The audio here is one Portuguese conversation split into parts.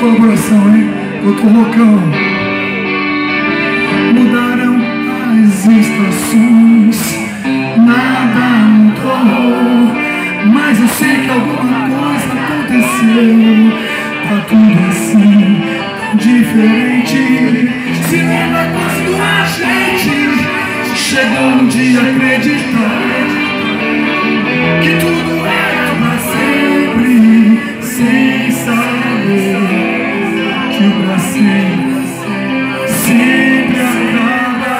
com o coração, hein? Com o rocão. Mudaram as estações, nada mudou, mas eu sei que alguma coisa aconteceu. Tá tudo assim, diferente. Se lembra quando a gente chegou no dia de acreditar que tudo era pra sempre, sem saber que o Brasil sempre acaba.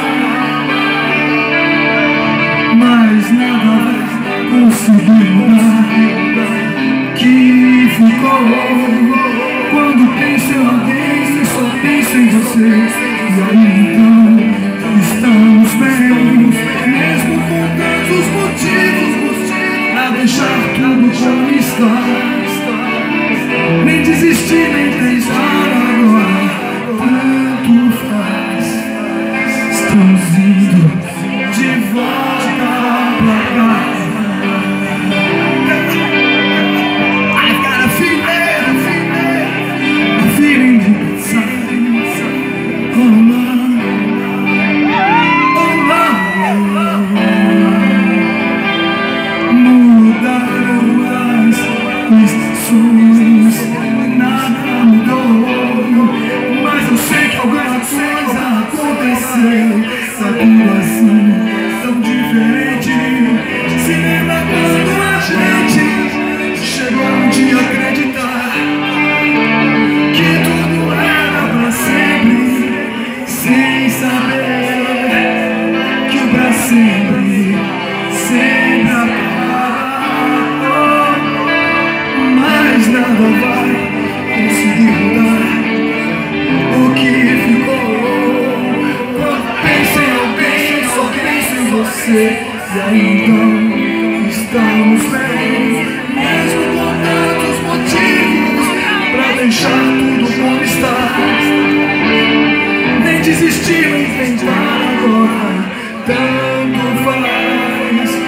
Mas nada conseguiu mudar que ficou. Quando penso em alguém, só penso em você. E aí então estamos bem, mesmo com tantos motivos pra deixar tudo como está. Nem desistir, nem pensar agora, tanto faz. Estamos indo de volta pra cá. I got a feeling inside. Oh love. Nada mudou, mas eu sei que alguma coisa aconteceu. Tá tudo assim, tão diferente. Se lembra quando a gente chegou um dia a acreditar que tudo era pra sempre, sem saber que o pra sempre sempre acaba. Nada vai conseguir mudar o que ficou. Quando penso em alguém, só penso em você. E aí então estamos bem, mesmo com tantos motivos pra deixar tudo como está. Nem desistir, nem tentar agora, tanto faz.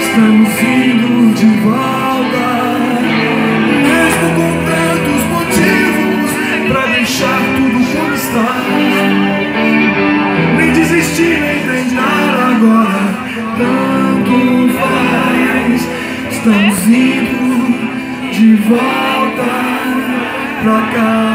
Estamos indo de volta, com tantos motivos pra deixar tudo como está. Nem desistir, nem tentar agora, tanto faz. Estamos indo de volta pra cá.